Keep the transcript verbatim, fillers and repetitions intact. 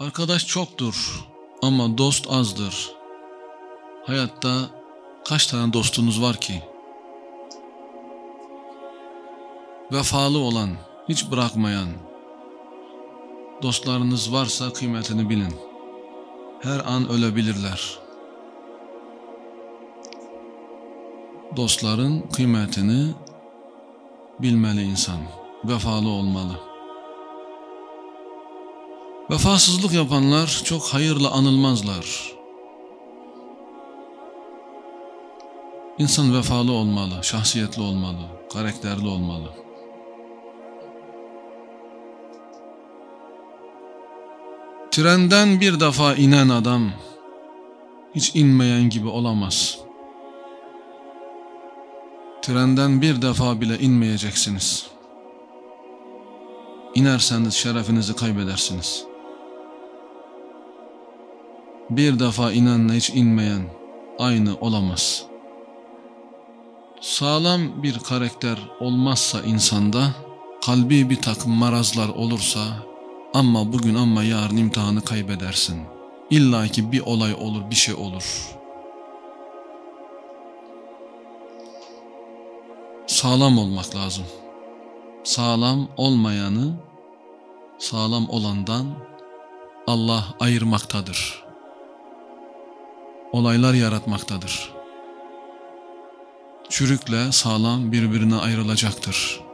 Arkadaş çoktur ama dost azdır. Hayatta kaç tane dostunuz var ki? Vefalı olan, hiç bırakmayan dostlarınız varsa kıymetini bilin. Her an ölebilirler. Dostların kıymetini bilmeli insan. Vefalı olmalı. Vefasızlık yapanlar çok hayırla anılmazlar. İnsan vefalı olmalı, şahsiyetli olmalı, karakterli olmalı. Trenden bir defa inen adam hiç inmeyen gibi olamaz. Trenden bir defa bile inmeyeceksiniz. İnerseniz şerefinizi kaybedersiniz. Bir defa inenle hiç inmeyen aynı olamaz. Sağlam bir karakter olmazsa insanda, kalbi bir takım marazlar olursa, ama bugün ama yarın imtihanı kaybedersin. İlla ki bir olay olur, bir şey olur. Sağlam olmak lazım. Sağlam olmayanı sağlam olandan Allah ayırmaktadır. Olaylar yaratmaktadır. Çürükle sağlam birbirine ayrılacaktır.